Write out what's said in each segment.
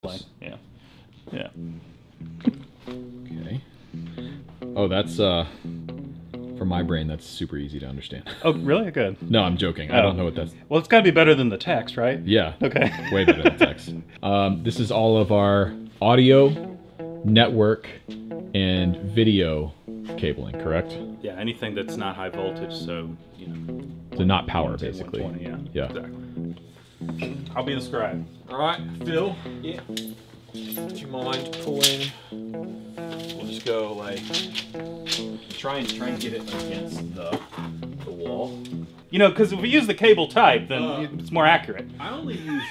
Play. Yeah. Yeah. Okay. Oh, that's for my brain, that's super easy to understand. Oh, really? Good. No, I'm joking. I don't know what that's... Well, it's got to be better than the text, right? Yeah. Okay. Way better than text. This is all of our audio, network, and video cabling, correct? Yeah, anything that's not high voltage, so, you know... So not power, basically. Yeah, exactly. I'll be the scribe. All right, Phil. Yeah. Do you mind pulling... We'll just go, like... Try and get it against the wall. You know, because if we use the cable type, then it's more accurate. I only use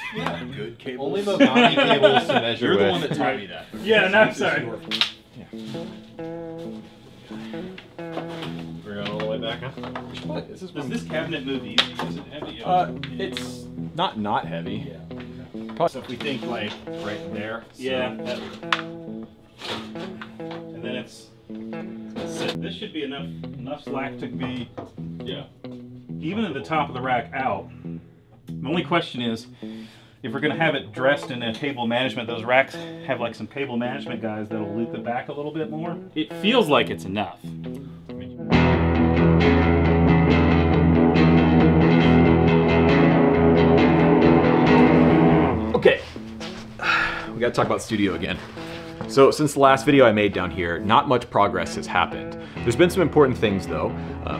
good cables. Only the Bobby cables to measure You're with. The one that taught me that. Yeah, no, I'm sorry. We're going all the way back, huh? Does this cabinet move easy? Is it heavy? It's not heavy. Yeah. Okay. So if we think, like, right there. So yeah. That would... And then it's... This should be enough slack to be, even at the top of the rack out. The only question is, if we're going to have it dressed in a cable management, those racks have like some cable management guys that'll loop it back a little bit more. It feels like it's enough. Okay, we got to talk about studio again. So since the last video I made down here, not much progress has happened. There's been some important things though.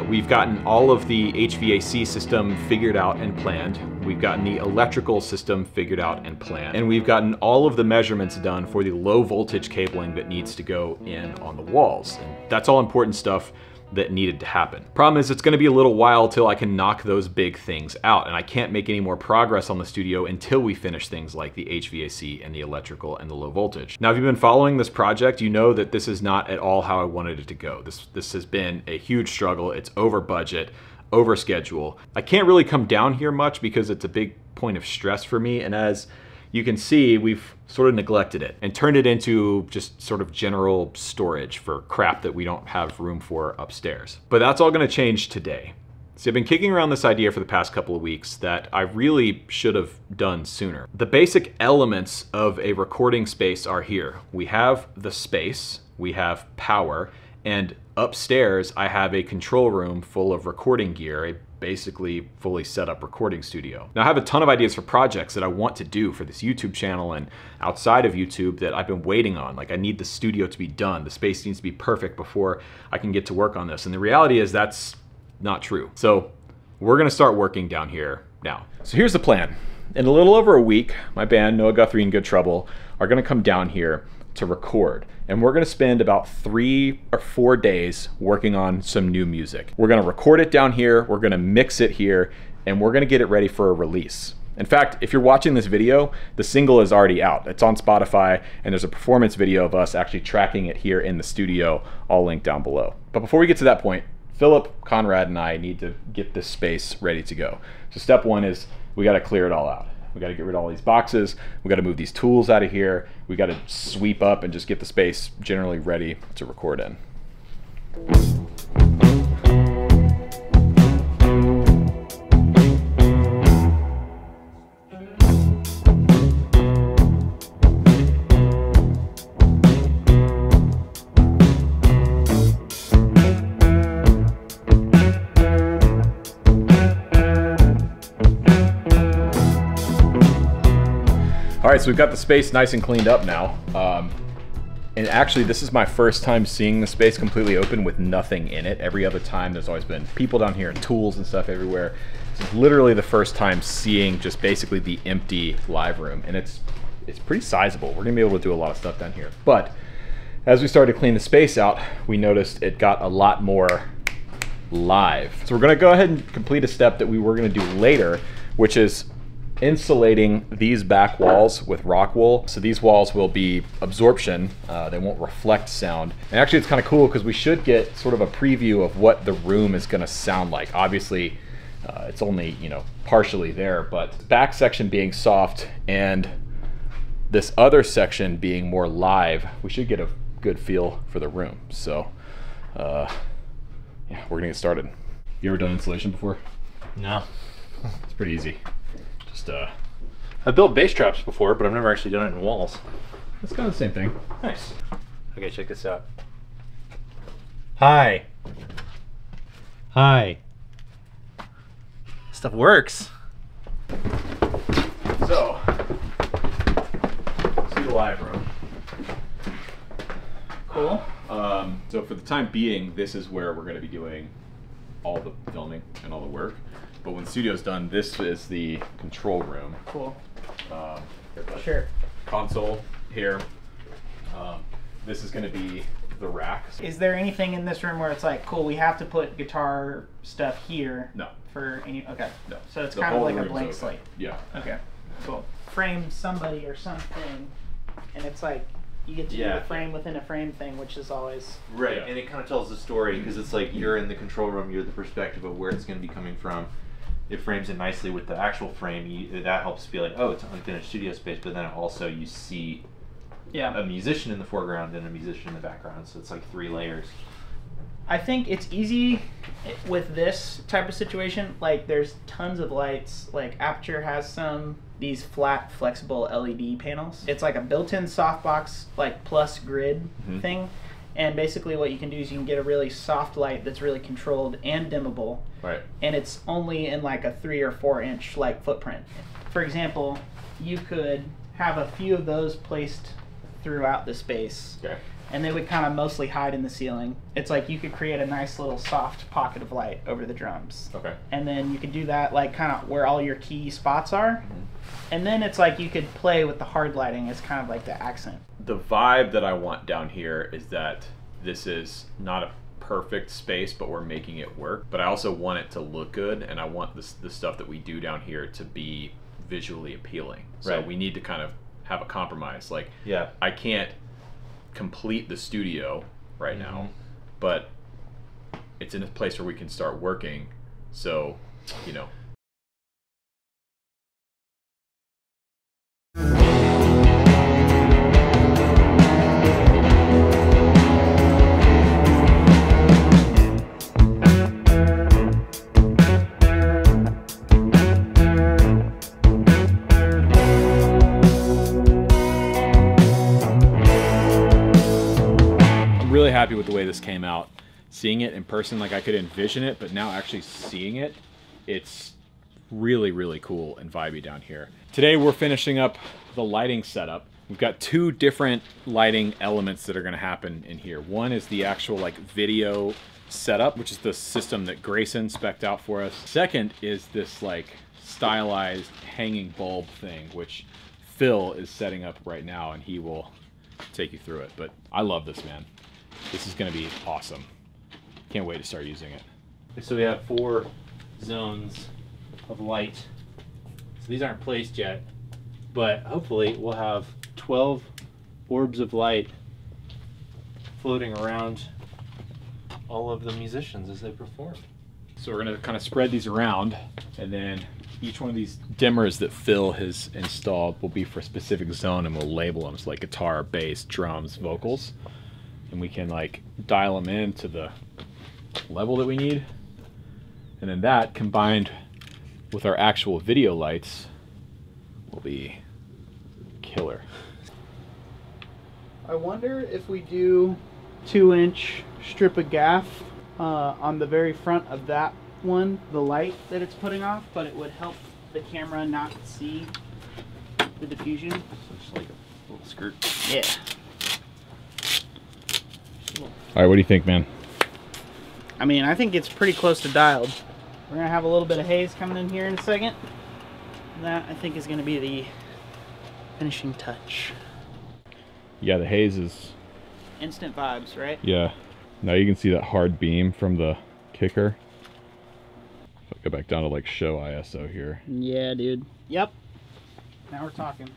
We've gotten all of the HVAC system figured out and planned. We've gotten the electrical system figured out and planned. And we've gotten all of the measurements done for the low voltage cabling that needs to go in on the walls. And that's all important stuff that needed to happen. Problem is, it's gonna be a little while till I can knock those big things out, and I can't make any more progress on the studio until we finish things like the HVAC and the electrical and the low voltage. Now, if you've been following this project, you know that this is not at all how I wanted it to go. This has been a huge struggle. It's over budget, over schedule. I can't really come down here much because it's a big point of stress for me, and as you can see, we've sort of neglected it and turned it into just sort of general storage for crap that we don't have room for upstairs. But that's all gonna change today. So I've been kicking around this idea for the past couple of weeks that I really should have done sooner. The basic elements of a recording space are here. We have the space, we have power, and upstairs I have a control room full of recording gear, basically fully set up recording studio. Now I have a ton of ideas for projects that I want to do for this YouTube channel and outside of YouTube that I've been waiting on. Like I need the studio to be done. The space needs to be perfect before I can get to work on this. And the reality is that's not true. So we're gonna start working down here now. So here's the plan. In a little over a week, my band, Noah Guthrie and Good Trouble, are gonna come down here to record. And we're gonna spend about 3 or 4 days working on some new music. We're gonna record it down here, we're gonna mix it here, and we're gonna get it ready for a release. In fact, if you're watching this video, the single is already out. It's on Spotify, and there's a performance video of us actually tracking it here in the studio, all linked down below. But before we get to that point, Philip, Conrad, and I need to get this space ready to go. So step one is we gotta clear it all out. We got to get rid of all these boxes. We got to move these tools out of here. We got to sweep up and just get the space generally ready to record in. All right, so we've got the space nice and cleaned up now. And actually, this is my first time seeing the space completely open with nothing in it. Every other time, there's always been people down here and tools and stuff everywhere. This is literally the first time seeing just basically the empty live room. And it's pretty sizable. We're gonna be able to do a lot of stuff down here. But as we started to clean the space out, we noticed it got a lot more live. So we're gonna go ahead and complete a step that we were gonna do later, which is insulating these back walls with rock wool. So these walls will be absorption. They won't reflect sound. And actually it's kind of cool because we should get sort of a preview of what the room is gonna sound like. Obviously it's only, you know, partially there, but back section being soft and this other section being more live, we should get a good feel for the room. So yeah, we're gonna get started. You ever done insulation before? No. It's pretty easy. I've built bass traps before, but I've never actually done it in walls. That's kind of the same thing. Nice. Okay, check this out. Hi. Hi. Stuff works. So, let's do the live room. Cool. So for the time being, this is where we're going to be doing all the filming and all the work. But when the studio's done, this is the control room. Cool. Sure. Console here. This is going to be the rack. Is there anything in this room where it's like, cool, we have to put guitar stuff here? No. For any, okay. No. So it's kind of like a blank slate. Yeah. Okay. Cool. Frame somebody or something, and it's like you get to do a frame within a frame thing, which is always right. Yeah. And it kind of tells the story because it's like you're in the control room, you're the perspective of where it's going to be coming from. It frames it nicely with the actual frame. That helps be like, oh, it's an unfinished studio space, but then also you see a musician in the foreground and a musician in the background, so it's like three layers. I think it's easy with this type of situation. Like, there's tons of lights. Like, Aperture has some, these flat, flexible LED panels. It's like a built-in softbox, like, plus grid thing. And basically what you can do is you can get a really soft light that's really controlled and dimmable. Right. And it's only in, like, a 3 or 4 inch, like, footprint. For example, you could have a few of those placed throughout the space. Okay. And they would kind of mostly hide in the ceiling. It's like you could create a nice little soft pocket of light over the drums. Okay. And then you could do that like kind of where all your key spots are. And then it's like you could play with the hard lighting as kind of like the accent. The vibe that I want down here is that this is not a perfect space, but we're making it work. But I also want it to look good, and I want the stuff that we do down here to be visually appealing. So we need to kind of have a compromise. Like, I can't complete the studio right now, but it's in a place where we can start working, so, you know. Happy with the way this came out. Seeing it in person, like I could envision it, but now actually seeing it, it's really, really cool and vibey down here. Today we're finishing up the lighting setup. We've got two different lighting elements that are going to happen in here. One is the actual like video setup, which is the system that Grayson spec'd out for us. Second is this like stylized hanging bulb thing, which Phil is setting up right now, and he will take you through it. But I love this, man. This is going to be awesome. Can't wait to start using it. So we have 4 zones of light. So these aren't placed yet, but hopefully we'll have 12 orbs of light floating around all of the musicians as they perform. So we're going to kind of spread these around, and then each one of these dimmers that Phil has installed will be for a specific zone, and we'll label them as like guitar, bass, drums, vocals. And we can like dial them in to the level that we need. And then that combined with our actual video lights will be killer. I wonder if we do 2-inch strip of gaff on the very front of that one, the light that it's putting off, but it would help the camera not see the diffusion. So just like a little skirt. Yeah. All right, what do you think, man? I mean, I think it's pretty close to dialed. We're going to have a little bit of haze coming in here in a second. That, I think, is going to be the finishing touch. Yeah, the haze is... instant vibes, right? Yeah. Now you can see that hard beam from the kicker. If I go back down to, like, show ISO here. Yeah, dude. Yep. Now we're talking.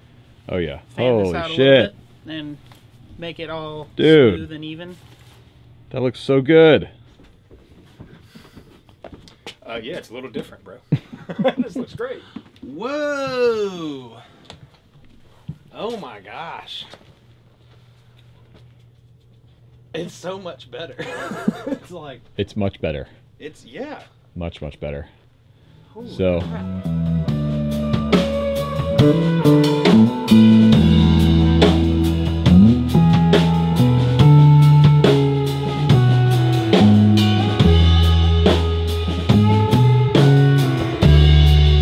Oh, yeah. Holy shit. Then make it all smooth and even. That looks so good. Yeah, it's a little different, bro. This looks great. Whoa! Oh my gosh. It's so much better. It's like... it's much better. It's, yeah. Much, much better. Holy crap.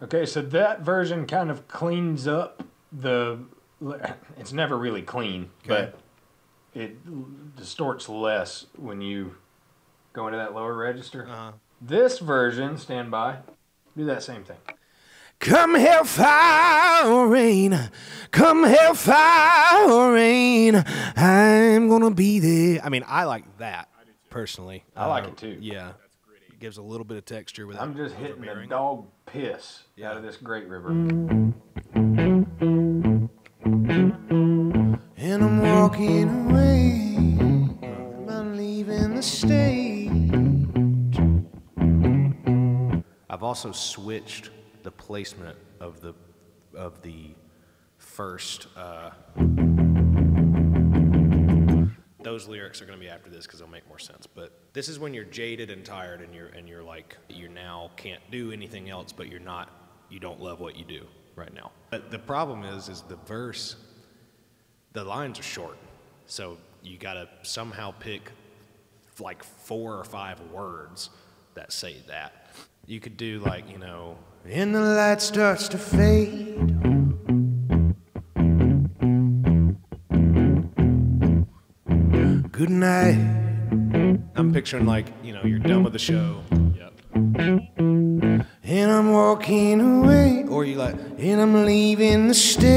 Okay, so that version kind of cleans up the... It's never really clean, okay, but it distorts less when you go into that lower register. Uh-huh. This version, stand by, do that same thing. Come here, fire rain. Come here, fire rain. I'm gonna be there. I mean, I like that, personally. I like it, too. Yeah. It gives a little bit of texture without... I'm just hitting the dog piss out of this great river. And I'm walking away, I'm leaving the stage. I've also switched the placement of the first. Those lyrics are going to be after this because they'll make more sense. But this is when you're jaded and tired, and you're like, you now can't do anything else, but you don't love what you do right now. But the problem is the verse, the lines are short, so you got to somehow pick like 4 or 5 words that say that. You could do like, you know, and the light starts to fade. Good night. I'm picturing like, you know, you're done with the show. Yep. And I'm walking away. Or you like, and I'm leaving the stage.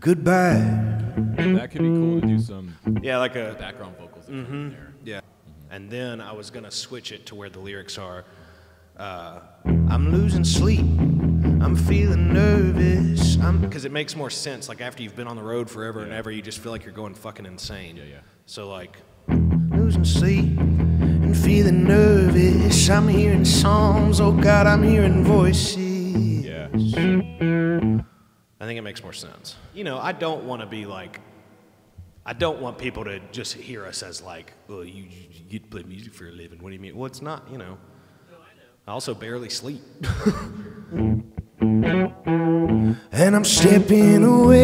Goodbye. That could be cool to do some like a background vocals in there. Yeah. And then I was gonna switch it to where the lyrics are. I'm losing sleep. I'm feeling nervous, because it makes more sense. Like after you've been on the road forever and ever, you just feel like you're going fucking insane. Yeah, yeah. So like, losing sleep and feeling nervous. I'm hearing songs. Oh God, I'm hearing voices. Yeah. I think it makes more sense. You know, I don't want to be like, I don't want people to just hear us as like, oh, you play music for a living. What do you mean? Well, it's not. You know. No, I know. I also barely sleep. And I'm stepping away.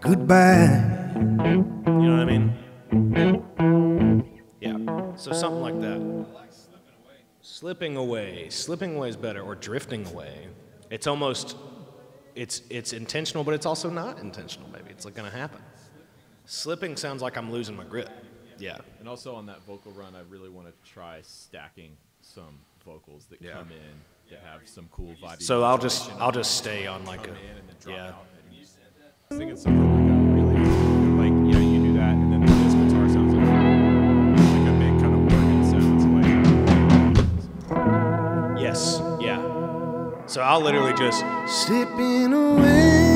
Goodbye. You know what I mean? Yeah. So something like that. I like slipping away. Slipping away. Slipping away is better, or drifting away. It's almost, it's intentional, but it's also not intentional. Maybe it's like gonna happen. Slipping sounds like I'm losing my grip. Yeah, and also on that vocal run, I really want to try stacking some vocals that come in that have some cool vibe. So I'll just stay on like a out. I think it's something like that. Really, like you do that, and then this guitar sounds like a big kind of organ sounds like. Yes, yeah. So I'll literally just slipping away.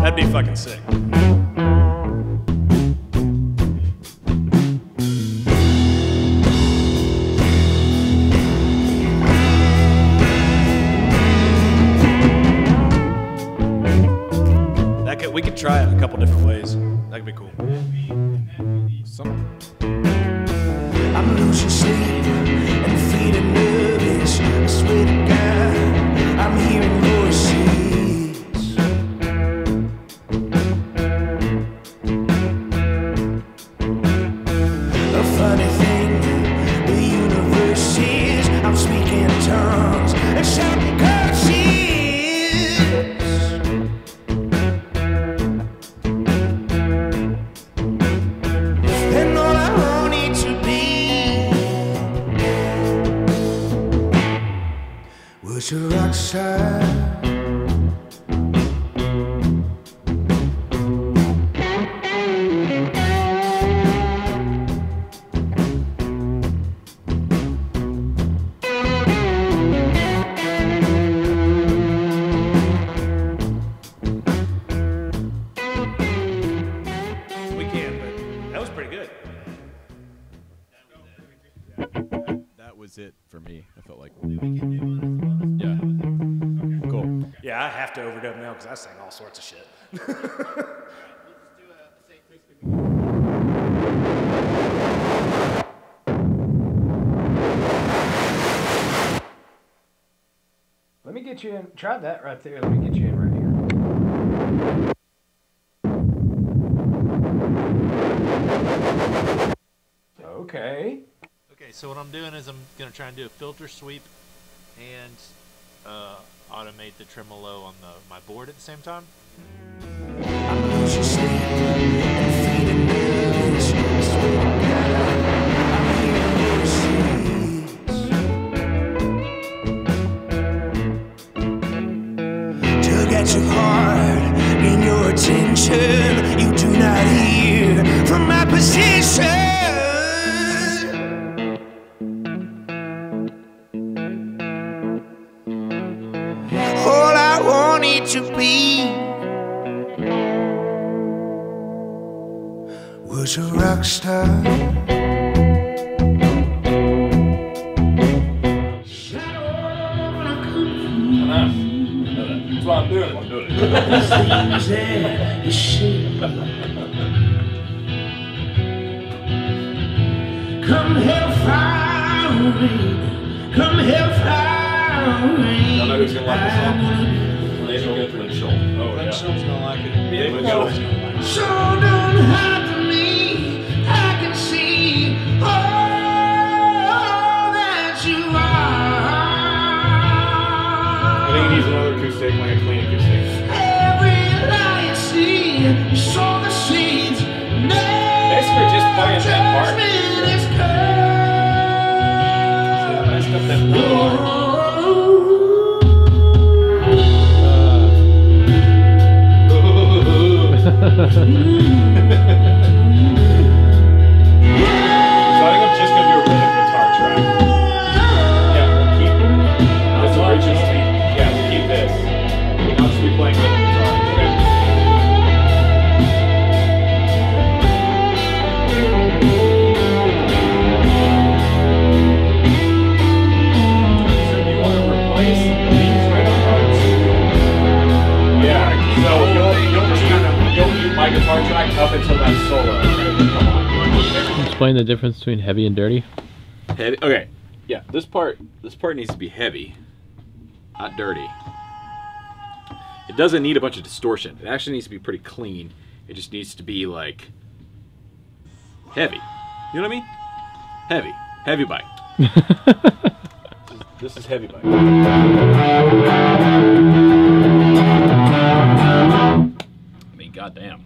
That'd be fucking sick. try it a couple different ways. That could be cool. I'm losing sleep and feeling nervous. I swear to God, I'm hearing voices. I sang all sorts of shit. All right, let's do a safe mix between. Let me get you in. Try that right there. Let me get you in right here. Okay. Okay, so what I'm doing is I'm going to try and do a filter sweep and automate the tremolo on my board at the same time. Tug at your heart in your attention. You do not hear from my position. To be was a rock star. That's why I'm doing it. I'm doing it. Come hellfire, rain. Come hellfire, rain. I don't know who's gonna like this song. Rachel. Oh, Rachel's gonna like it. Yeah, Rachel's gonna like it. So don't hide from me. I can see all that you are. I think he needs another acoustic, like a clean acoustic. Every lie you see, you sow the seeds. Basically, just playing that part. I messed up that blue part. So I think I'm just gonna do a rhythm guitar track. Yeah, we'll keep this. Yeah, we'll keep this. We'll just be playing rhythm guitar. Okay. So if you want to replace these rhythm parts, yeah. So you'll just kind of. You'll keep my guitar track up until that solo. Explain the difference between heavy and dirty. Heavy. Okay. Yeah. This part needs to be heavy, not dirty. It doesn't need a bunch of distortion. It actually needs to be pretty clean. It just needs to be like heavy. You know what I mean? Heavy. Heavy bite. This is heavy bite. God damn.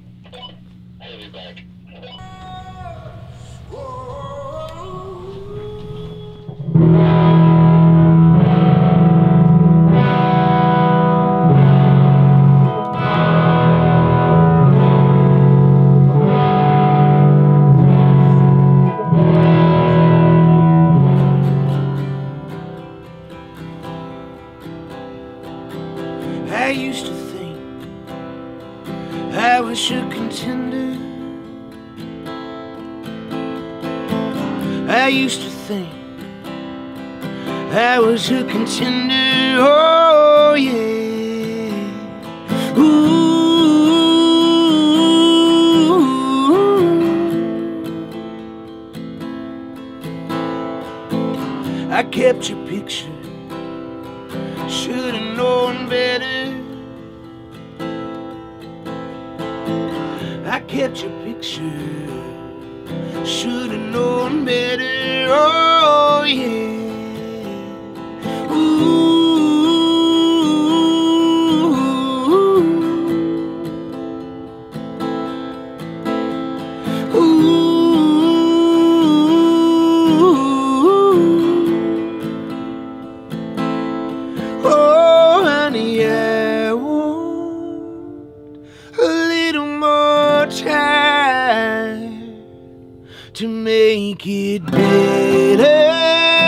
To contender, oh yeah. Ooh, I kept your picture, should've known better. I kept your picture, should've known better. Oh yeah. Ooh. To make it better.